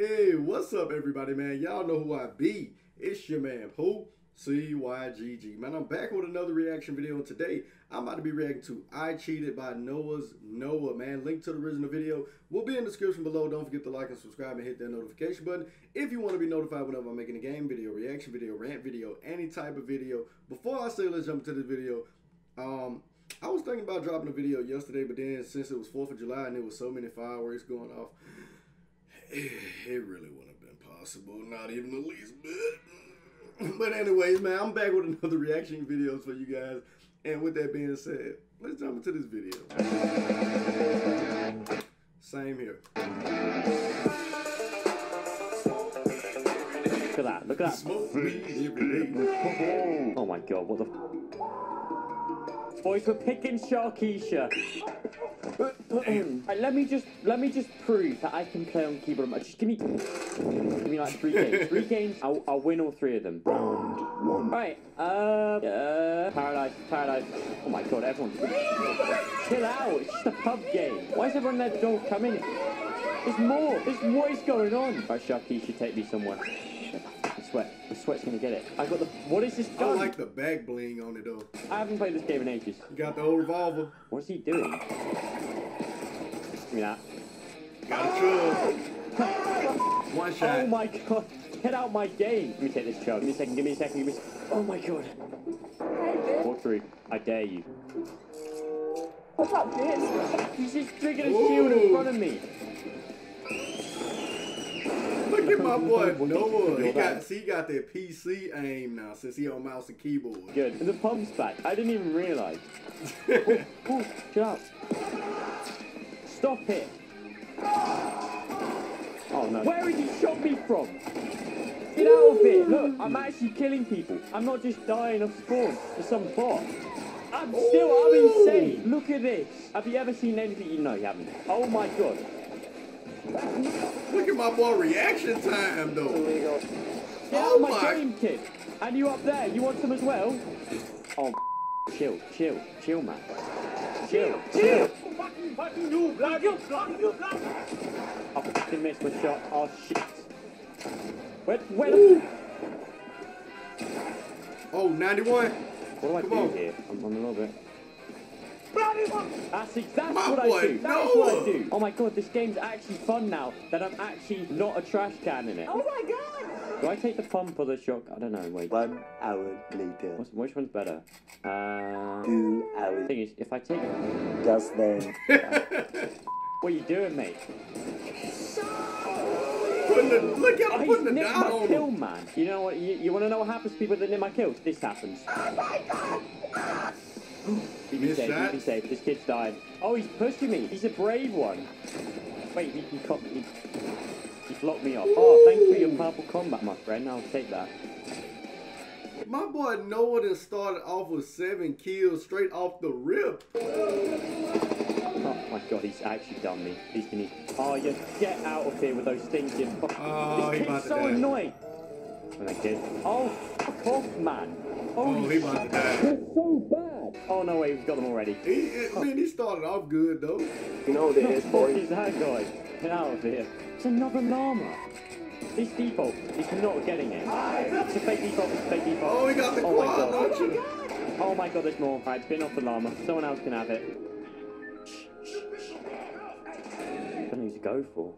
Hey, what's up, everybody, man? Y'all know who I be. It's your man, Pooh C-Y-G-G. Man, I'm back with another reaction video, and today I'm about to be reacting to I Cheated by Noah's Noah, man. Link to the original video will be in the description below. Don't forget to like and subscribe and hit that notification button if you want to be notified whenever I'm making a game video, reaction video, rant video, any type of video. Before I say let's jump into this video, I was thinking about dropping a video yesterday, but then since it was 4th of July and there was so many fireworks going off, it really wouldn't have been possible, not even the least bit. But anyways, man, I'm back with another reaction video for you guys. And with that being said, let's jump into this video. Same here. Look at that, look at that. Smoke weed every day. Oh my God, what the f. Boy, for picking Sharkisha. Right, let me just prove that I can play on keyboard. Just give me like three games. I'll win all three of them. Round one. All right. Paradise. Oh my God, everyone. Chill out. It's just a pub game. Why is everyone there don't come in? There's more. There's what is going on? Right, Sharky, you should take me somewhere. The sweat's gonna get it. I got the. What is this gun? I like the back bling on it though. I haven't played this game in ages. You got the old revolver. What's he doing? Give me that. Got a chug. One shot. Oh my God. Get out my game. Let me take this chug. Give me a second. Oh my God. Walk through. I dare you. What's up, bitch? He's just drinking a shield in front of me. Look at my boy Noah. He got that PC aim now since he on mouse and keyboard. Good. And the pump's back. I didn't even realize. Oh, shut up. Stop it. Oh no. Where has he shot me from? Get out of it. Look, I'm actually killing people. I'm not just dying of spawn for some bot. I'm insane. Look at this. Have you ever seen anything? No, you haven't. Oh my God. Look at my boy reaction time though. Oh my game, kid. And you up there, you want some as well? Oh, chill, man. Chill. I fucking missed my shot. Oh shit. Wait. Oh, 91. What do I do here? I'm a little bit. That's what I do. Oh my God, this game's actually fun now that I'm actually not a trash can in it. Oh my God! Do I take the pump or the shock? I don't know, wait. 1 hour later. Which one's better? 2 hours. The thing is, if I take it... Just then. What are you doing, mate? Look at him putting the dot on kill, man. You know what, you want to know what happens to people that nip my kills? This happens. Oh my God! Be safe. This kid's dying. Oh, he's pushing me. He's a brave one. Wait, he caught me. He blocked me off. Ooh. Oh, thanks for your purple combat, my friend. I'll take that. My boy Noah just started off with 7 kills straight off the rip. Oh my God, he's actually done me. He's gonna. Oh, you get out of here with those stinking. Oh, this kid's so annoying. Oh, fuck off, man. Holy shit. That's so bad. Oh no way, we've got them already. He started off good though. You know what it is, boy. What is that guy? Get out of here. It's another llama. This default is not getting it. It's a fake default, Oh, we got the quad launcher. Oh my God, there's more. All right, bin off the llama. Someone else can have it. I don't know who to go for.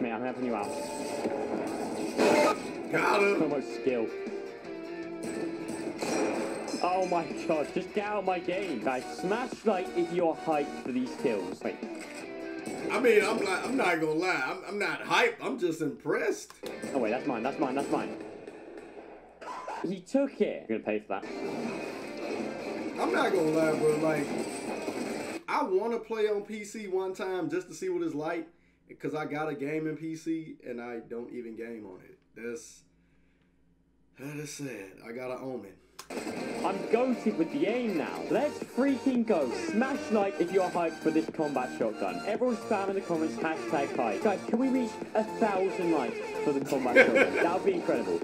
Mate, I'm helping you out. Got him. So much skill. Oh my God, just get out of my game, guys. Smash like if you're hyped for these kills. Wait. I mean, I'm not gonna lie. I'm not hyped. I'm just impressed. Oh wait, that's mine. He took it. You're gonna pay for that. I'm not gonna lie, bro. Like, I wanna play on PC one time just to see what it's like, because I got a game in PC and I don't even game on it. That is sad. I gotta own it. I'm goated with the aim now. Let's freaking go. Smash like if you're hyped for this combat shotgun. Everyone spam in the comments #hype. Guys, can we reach 1,000 likes for the combat shotgun? That would be incredible.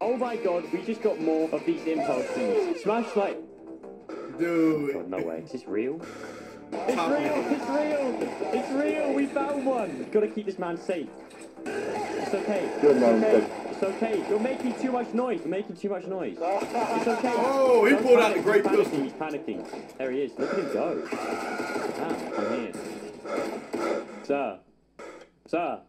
Oh my God, we just got more of these impulse things. Smash like... Dude. Oh God, no way. Is this real? It's real. We found one. We've got to keep this man safe. It's okay. Good man. It's okay. You're making too much noise. You're making too much noise. It's okay. Oh, he pulled out the great pistol. He's panicking. There he is. Look at him go. Ah, I'm here. Sir. Sir.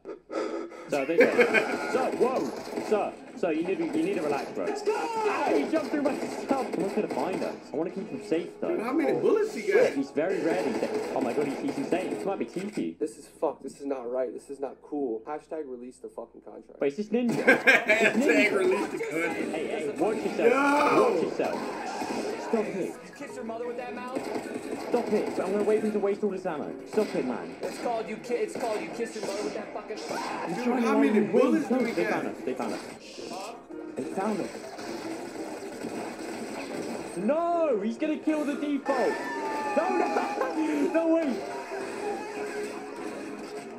Sir, this way. Sir, whoa. Sir. So you need to relax, bro. Let's go! Ah, he jumped through my stuff. I'm not gonna find us. I want to keep him safe, though. Dude, how many bullets he got? He's very rarely safe. Oh my god, he's insane. This might be TP. This is fucked. This is not right. This is not cool. #release release the fucking contract. Wait, is this ninja? #release the contract. Hey, watch yourself. No! Watch yourself. Stop it. Kiss your mother with that mouth. Stop it. I'm gonna wait for him to waste all his ammo. Stop it, man. It's called you kiss your mother with that fucking. Dude, how many bullets do we get? They found us. They found him. No, he's gonna kill the default. No, no way.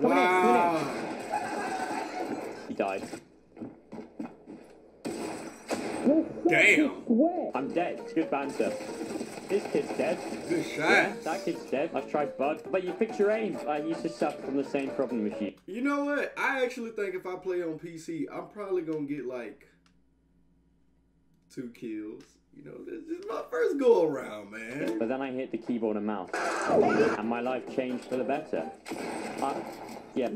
Wow. He died. Damn. I'm dead. It's good banter. This kid's dead. Good shot. Yeah, that kid's dead. I've tried Bud. But you picked your aim. I used to suffer from the same problem with you. You know what? I actually think if I play on PC, I'm probably going to get like 2 kills. You know, this is my first go around, man. But then I hit the keyboard and mouse. And my life changed for the better. Yeah.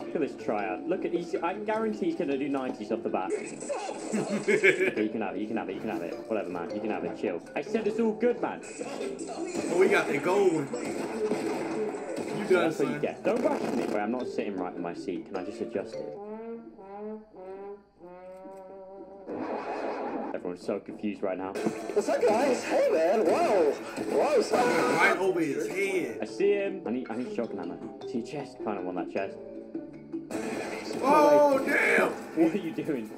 Look at this tryout. Look at these. I guarantee he's gonna do 90s off the bat. Okay, you can have it. Whatever, man. You can have it. Chill. I said it's all good, man. Oh, we got that gold. You done, that's what you get. Don't rush me. Wait, I'm not sitting right in my seat. Can I just adjust it? Everyone's so confused right now. What's up, guys? Hey, man. Whoa. Whoa, son. Right over his head. I see him. I need shotgun ammo. See your chest. Kind of want that chest. Oh, damn! What are you doing?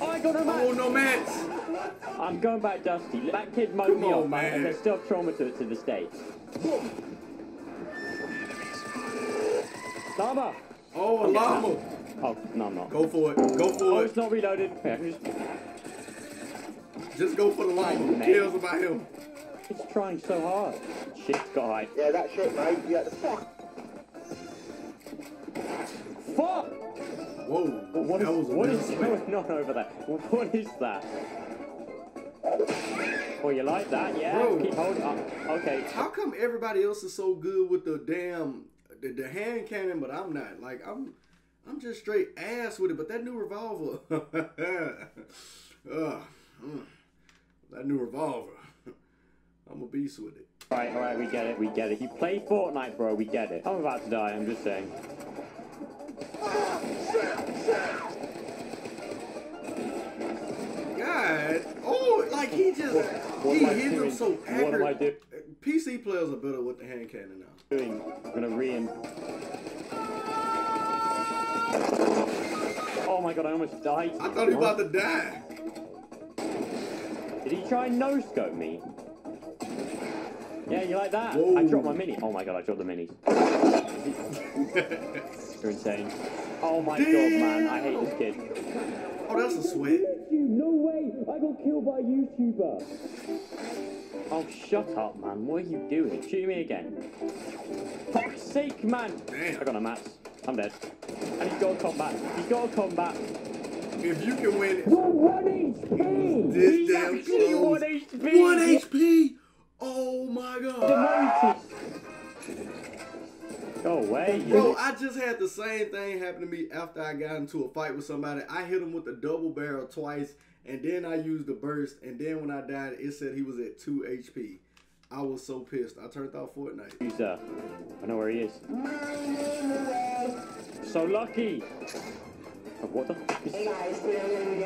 Oh, I got no match! Oh, no match! I'm going back, Dusty. That kid mowed me off, man. And there's still trauma to the stage. Lava! Oh, okay, lava! Oh, no, I'm not. Go for it. Oh, it's not reloaded. Yeah, just go for the lava. Kills about him. It's trying so hard. Shit, guy. Yeah, that shit, mate. Yeah, the fuck. Fuck! Whoa, what is going on over there? What is that? Oh, you like that? Yeah, bro, keep holding up. Okay. How come everybody else is so good with the damn, the hand cannon, but I'm not? Like, I'm just straight ass with it, but that new revolver. That new revolver. I'm a beast with it. All right, we get it. You play Fortnite, bro, we get it. I'm about to die, I'm just saying. God, oh, like he just he hit them so accurate. What am I doing? PC players are better with the hand cannon now. I'm gonna re-in. Oh my god, I almost died. I thought he was about to die. Did he try and no-scope me? Yeah, you like that? Whoa. I dropped my mini. Oh my god, I dropped the minis. You're insane. Oh my god, man, I hate this kid. Oh, that's a sweat. No way, I got killed by a YouTuber. Oh, shut up, man. What are you doing? Shoot me again. Fuck's sake, man. Damn. I got a match. I'm dead. And he's got a combat. If you can win it. 1 HP. He's actually 1 HP. 1 HP. Oh my god. Go away. Bro, I just had the same thing happen to me after I got into a fight with somebody. I hit him with the double barrel twice, and then I used the burst, and then when I died, it said he was at 2 HP. I was so pissed. I turned off Fortnite. He's I know where he is. So lucky. Oh, what the fuck is... Hey guys, there we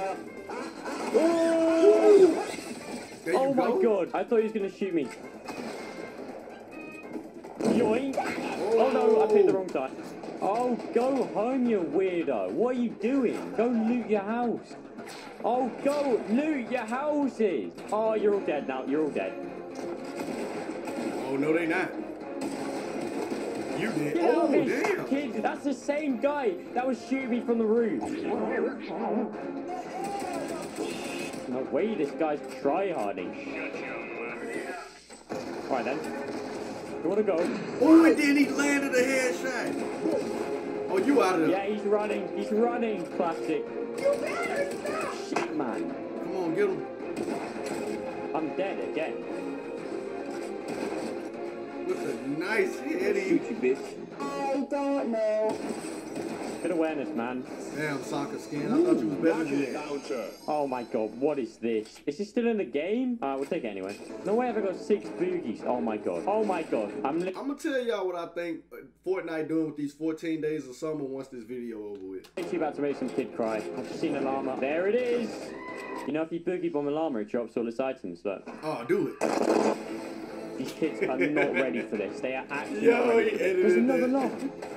go. Oh my god, I thought he was gonna shoot me. Yoink! Oh no, I picked the wrong time. Oh, go home, you weirdo. What are you doing? Go loot your house. Oh, go loot your houses. Oh, you're all dead now. You're all dead. Oh, no, they not. You did. Yeah, oh, damn. Kid, that's the same guy that was shooting me from the roof. No way, this guy's tryharding. Alright then. You wanna go? Oh, and then he landed a headshot. Oh, you out of there. Yeah, he's running, plastic. You better stop. Shit, man. Come on, get him. I'm dead again. With a nice hit, shoot you, bitch. I don't know. Good awareness, man. Damn, soccer skin. I thought you was better than that. Oh my god, what is this? Is this still in the game? Alright, we'll take it anyway. No way I've got 6 boogies. Oh my god. Oh my god. I'm gonna tell y'all what I think Fortnite doing with these 14 days of summer once this video over with. I think she's about to make some kid cry. I've just seen a llama. There it is! You know, if you boogie bomb a llama, it drops all its items, but... Oh, do it. These kids are not ready for this. They are actually not ready for this. There's another llama.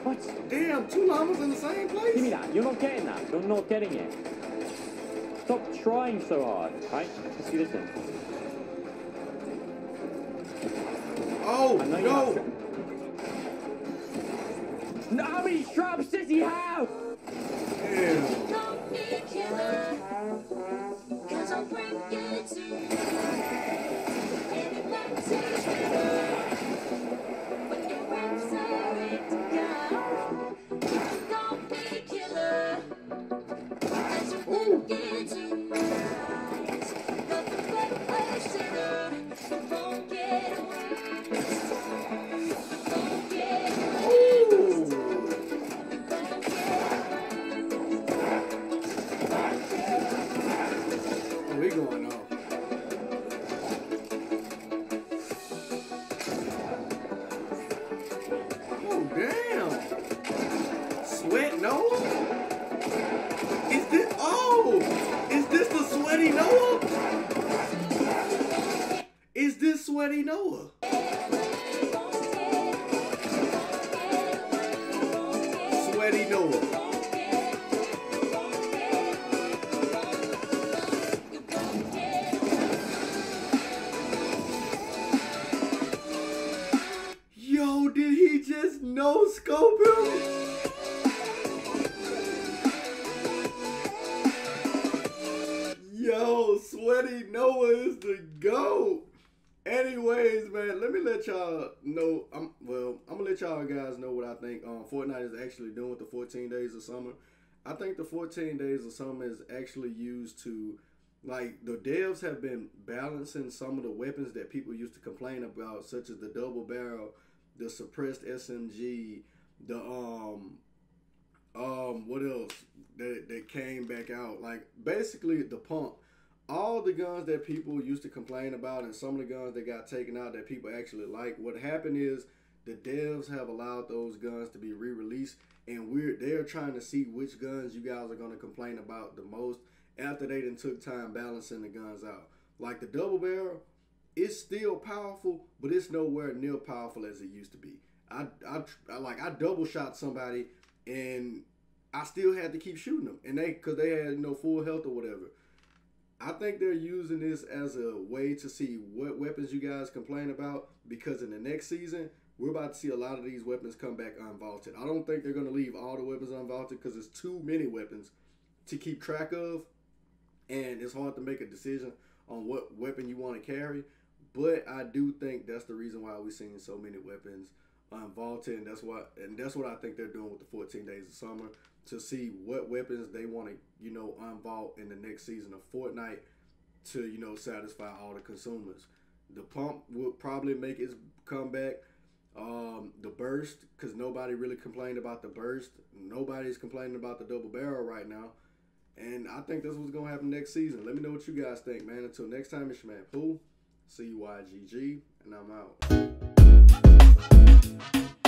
What? Damn, 2 llamas in the same place? Give me that. You're not getting that. You're not getting it. Stop trying so hard. Right? Let's do this one. Oh, no. How many traps does he have? Damn. Don't be a killer, 'cause I'll bring you to... Sweaty Noah. Sweaty Noah. Yo, did he just no-scope him? Yo, Sweaty Noah is the GOAT. Anyways, man, let me let y'all know, I'm gonna let y'all guys know what I think Fortnite is actually doing with the 14 days of summer. I think the 14 days of summer is actually used to, like, the devs have been balancing some of the weapons that people used to complain about, such as the double barrel, the suppressed SMG, the, what else that came back out, like, basically the pump. All the guns that people used to complain about and some of the guns that got taken out that people actually like, what happened is the devs have allowed those guns to be re-released, and they're trying to see which guns you guys are going to complain about the most after they done took time balancing the guns out. Like the double barrel, it's still powerful, but it's nowhere near powerful as it used to be. I double shot somebody and I still had to keep shooting them, and because they had, you know, full health or whatever. I think they're using this as a way to see what weapons you guys complain about, because in the next season, we're about to see a lot of these weapons come back unvaulted. I don't think they're going to leave all the weapons unvaulted because there's too many weapons to keep track of, and it's hard to make a decision on what weapon you want to carry. But I do think that's the reason why we're seeing so many weapons unvaulted, and that's what I think they're doing with the 14 days of summer, to see what weapons they want to, you know, unvault in the next season of Fortnite to, you know, satisfy all the consumers. The pump will probably make its comeback. The burst, because nobody really complained about the burst. Nobody's complaining about the double barrel right now. And I think that's what's going to happen next season. Let me know what you guys think, man. Until next time, it's your man Pooh C-Y-G-G, and I'm out.